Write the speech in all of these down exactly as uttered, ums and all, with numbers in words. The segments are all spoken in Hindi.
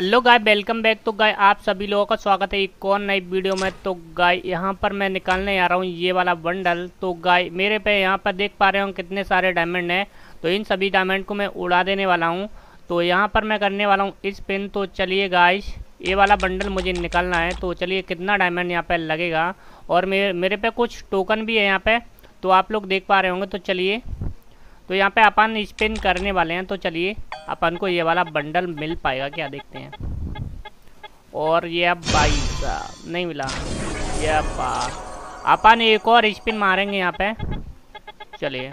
हेलो गाय, वेलकम बैक। तो गाय आप सभी लोगों का स्वागत है एक कौन नई वीडियो में। तो गाय यहाँ पर मैं निकालने आ रहा हूँ ये वाला बंडल। तो गाय मेरे पे यहाँ पर देख पा रहे हो कितने सारे डायमंड हैं। तो इन सभी डायमंड को मैं उड़ा देने वाला हूँ। तो यहाँ पर मैं करने वाला हूँ इस पिन। तो चलिए गाय ये वाला बंडल मुझे निकालना है। तो चलिए कितना डायमंड यहाँ पर लगेगा, और मेरे मेरे पे कुछ टोकन भी है यहाँ पर, तो आप लोग देख पा रहे होंगे। तो चलिए, तो यहाँ पे अपन स्पिन करने वाले हैं। तो चलिए अपन को ये वाला बंडल मिल पाएगा क्या, देखते हैं। और ये बाईस नहीं मिला। ये अपन एक और स्पिन मारेंगे यहाँ पे। चलिए,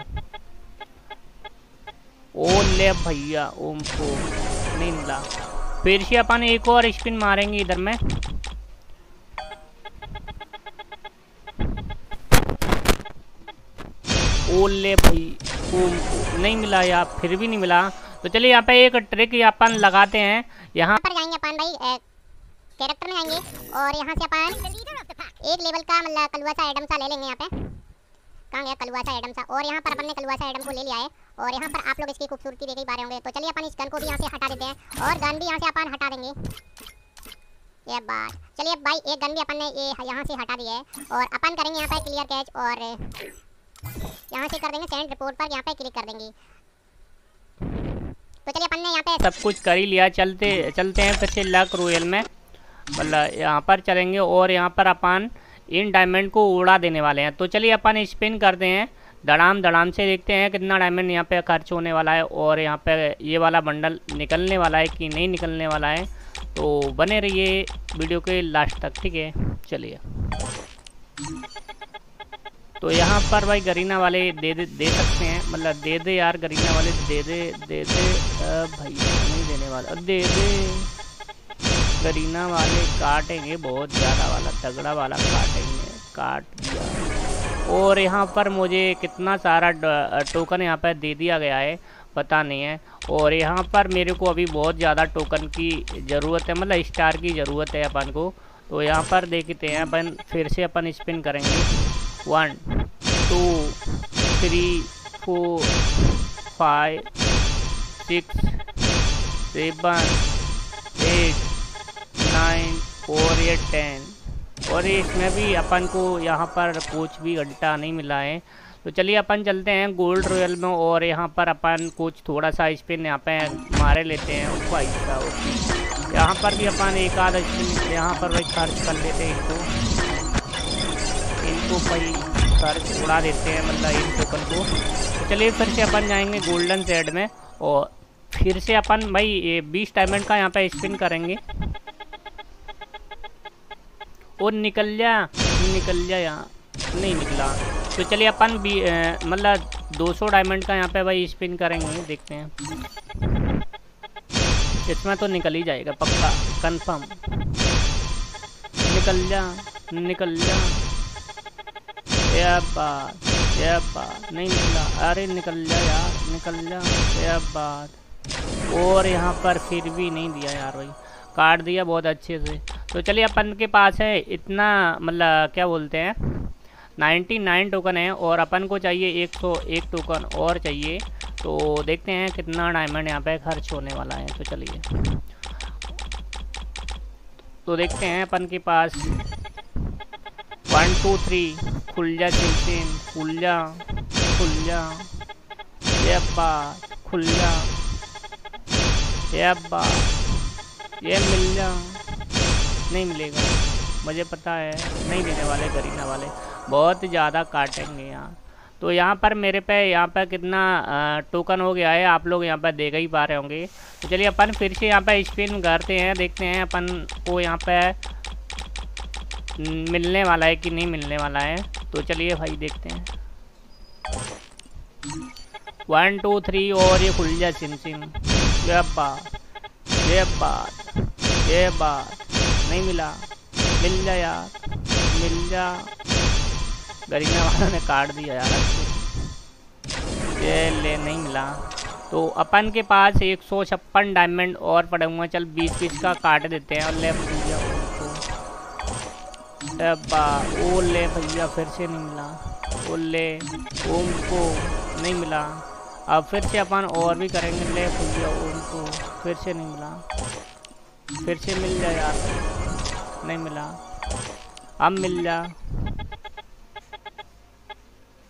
ओ ले भैया, ओम को नहीं मिला। फिर से अपन एक और स्पिन मारेंगे इधर में। ओ ले भाई, नहीं मिला या फिर भी नहीं मिला। तो चलिए यहाँ पे एक ट्रिक अपन लगाते हैं। यहाँ पर जाएंगे अपन भाई, कैरेक्टर में आएंगे और यहाँ से अपन एक लेवल का मतलब कलुआ सा एडम सा ले लेंगे। यहाँ पे कहाँ गया कलुआ सा एडम सा, और यहाँ पर अपन ने कलुआ सा एडम को ले लिया है। और यहाँ पर आप लोग इसकी खूबसूरती देख ही पा रहे होंगे। तो चलिए अपन इस गन को भी यहाँ से हटा देते हैं, और गन भी यहाँ से अपन हटा देंगे। ये बात, चलिए भाई एक गन भी अपन ने ये यहाँ से हटा दिया है। और अपन करेंगे यहाँ पर क्लियर कैच, और यहाँ से कर देंगे सेंड रिपोर्ट पर, यहाँ पे क्लिक कर देंगे। तो चलिए अपन ने यहाँ पे सब कुछ कर ही लिया। चलते चलते हैं फिर से लक रॉयल में, मतलब यहाँ पर चलेंगे और यहाँ पर अपन इन डायमंड को उड़ा देने वाले हैं। तो चलिए अपन स्पिन करते हैं धड़ाम धड़ाम से, देखते हैं कितना डायमंड यहाँ पे खर्च होने वाला है, और यहाँ पे ये वाला बंडल निकलने वाला है कि नहीं निकलने वाला है। तो बने रहिए वीडियो के लास्ट तक, ठीक है। चलिए, तो यहाँ पर भाई गरेना वाले दे दे दे सकते हैं, मतलब दे दे यार गरेना वाले दे दे दे दे भाई नहीं देने वाला, दे दे गरेना वाले काटेंगे बहुत ज़्यादा वाला तगड़ा वाला काटेंगे, काट दिया। और यहाँ पर मुझे कितना सारा टोकन यहाँ पर दे दिया गया है पता नहीं है। और यहाँ पर मेरे को अभी बहुत ज़्यादा टोकन की ज़रूरत है, मतलब स्टार की ज़रूरत है अपन को। तो यहाँ पर देखते हैं अपन, फिर से अपन स्पिन करेंगे। One two three four five six seven eight nine और ये टेन, और इसमें भी अपन को यहाँ पर कुछ भी घंटा नहीं मिला है। तो चलिए अपन चलते हैं गोल्ड रॉयल में, और यहाँ पर अपन कुछ थोड़ा सा स्पिन यहाँ पे मारे लेते हैं। ऊपर यहाँ पर भी अपन एक आध स्पिन यहाँ पर भी खर्च कर लेते हैं। इसको इनको भाई सर्च उड़ा देते हैं, मतलब इन टोकन को। तो चलिए फिर से अपन जाएंगे गोल्डन सेड में, और फिर से अपन भाई ये बीस डायमंड का यहाँ पे स्पिन करेंगे। और निकल जा निकल जा यहाँ नहीं निकला। तो चलिए अपन मतलब दो सौ डायमंड का यहाँ पे भाई स्पिन करेंगे, देखते हैं। इतना तो निकल ही जाएगा पक्का कंफर्म। निकल जा निकल जा, या बात या बात नहीं निकला। अरे निकल जा यार निकल जा, या बात। और यहाँ पर फिर भी नहीं दिया यार भाई, काट दिया बहुत अच्छे से। तो चलिए अपन के पास है इतना, मतलब क्या बोलते हैं निन्यानवे टोकन है, और अपन को चाहिए एक सौ एक टोकन और चाहिए। तो देखते हैं कितना डायमंड यहाँ पे खर्च होने वाला है। तो चलिए, तो देखते हैं अपन के पास वन टू थ्री खुल जा चिमचिम खुल जा खुल जा, ये बात खुल जा, ये बात ये मिल जा। नहीं मिलेगा, मुझे पता है नहीं देने वाले गरेना वाले, बहुत ज़्यादा काटेंगे यहाँ। तो यहाँ पर मेरे पे यहाँ पर कितना टोकन हो गया है आप लोग यहाँ पर देख ही पा रहे होंगे। तो चलिए अपन फिर से यहाँ पर स्पिन करते हैं, देखते हैं अपन को यहाँ पर मिलने वाला है कि नहीं मिलने वाला है। तो चलिए भाई देखते हैं वन टू थ्री, और ये खुल जा सिम सिम, ये बात ये बात ये बात नहीं मिला। मिल जा यार मिल जा, गरेना वालों ने काट दिया यार, ये ले नहीं मिला। तो अपन के पास एक सौ छप्पन डायमंड और पड़ेगा, चल बीस बीस का काट देते हैं। और ले डब्बा, ओले भैया फिर से नहीं मिला। ओले ओम को नहीं मिला। अब फिर से अपन और भी करेंगे, ले भैया ओम को फिर से नहीं मिला। फिर से मिल जाए यार, नहीं मिला, अब मिल जा,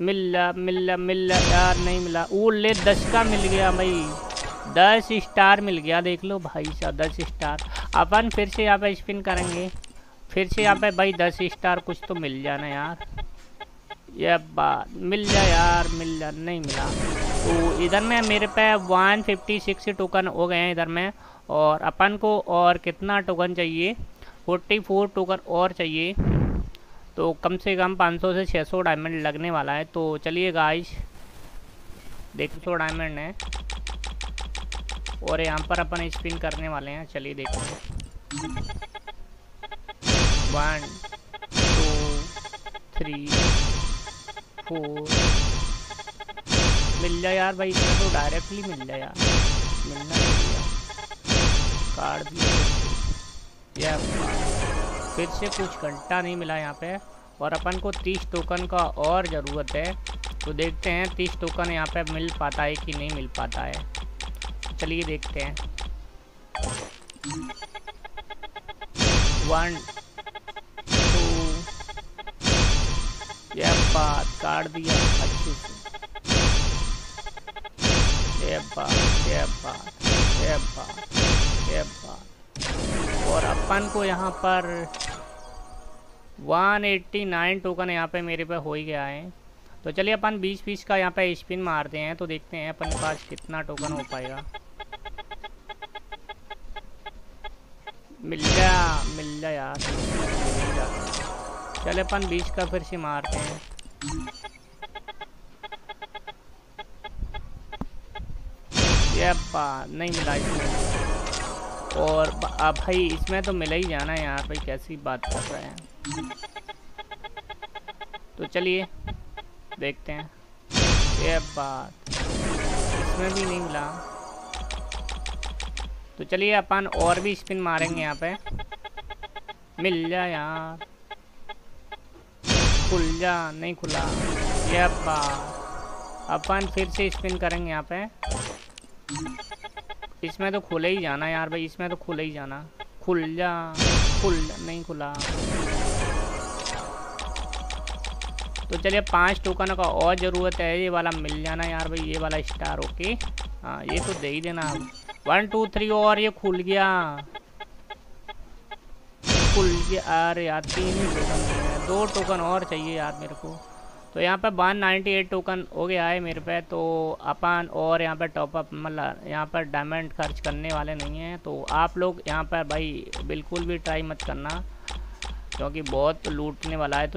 मिला मिला मिला यार, नहीं मिला। वो ले दस का मिल गया भाई, दस स्टार मिल गया, देख लो भाई साहब दस स्टार। अपन फिर से यहाँ पे स्पिन करेंगे, फिर से यहाँ पे भाई दस स्टार कुछ तो मिल जाना यार, ये बात मिल जाए यार, मिल जा, नहीं मिला। तो इधर में मेरे पे वन फिफ्टी सिक्स टोकन हो गए हैं इधर में, और अपन को और कितना टोकन चाहिए, फोर्टी फोर टोकन और चाहिए, तो कम से कम पाँच सौ से छह सौ डायमंड लगने वाला है। तो चलिए गाइस, देखो सौ डायमंड है और यहाँ पर अपन स्पिन करने वाले हैं, चलिए देखो वन टू थ्री फोर मिल जाए यार भाई, इसमें तो डायरेक्टली मिल जाए यार, मिलना कार्ड भी या फिर से कुछ घंटा नहीं मिला यहाँ पे, और अपन को तीस टोकन का और ज़रूरत है, तो देखते हैं तीस टोकन यहाँ पे मिल पाता है कि नहीं मिल पाता है, चलिए देखते हैं। वन टू ये बात काट दिया अच्छे से, ये बात ये बात ये बात ये बात, और अपन को यहाँ पर वन एटी नाइन टोकन यहाँ पे मेरे पे हो ही गया है। तो चलिए अपन बीस बीस का यहाँ पे स्पिन मारते हैं, तो देखते हैं अपन के पास कितना टोकन हो पाएगा। मिल जा मिल जा यार, चले अपन बीस का फिर से मारते हैं। ये बात नहीं मिला इसमें, और भाई इसमें तो मिला ही जाना है यार भाई, कैसी बात कर रहे हैं। तो चलिए देखते हैं, ये बात इसमें भी नहीं मिला, तो चलिए अपन और भी स्पिन मारेंगे यहाँ पे। मिल जा यार, खुल जा, नहीं खुला, ये बात अपन फिर से स्पिन करेंगे यहाँ पे, इसमें तो खुले ही जाना यार भाई, इसमें तो खुले ही जाना, खुल जा, खुल, नहीं खुला। तो चलिए पांच टोकन का और ज़रूरत है, ये वाला मिल जाना यार भाई, ये वाला स्टार, ओके हाँ ये तो दे ही देना। वन टू थ्री और ये खुल गया, खुल गया यार, यार तीन ही टोकन है, दो टोकन और चाहिए यार मेरे को। तो यहाँ पर वन नाइन्टी एट टोकन हो गया है मेरे पे, तो अपन और यहाँ पर टॉपअप मतलब यहाँ पर डायमंड खर्च करने वाले नहीं हैं। तो आप लोग यहाँ पर भाई बिल्कुल भी ट्राई मत करना, क्योंकि बहुत लूटने वाला है। तो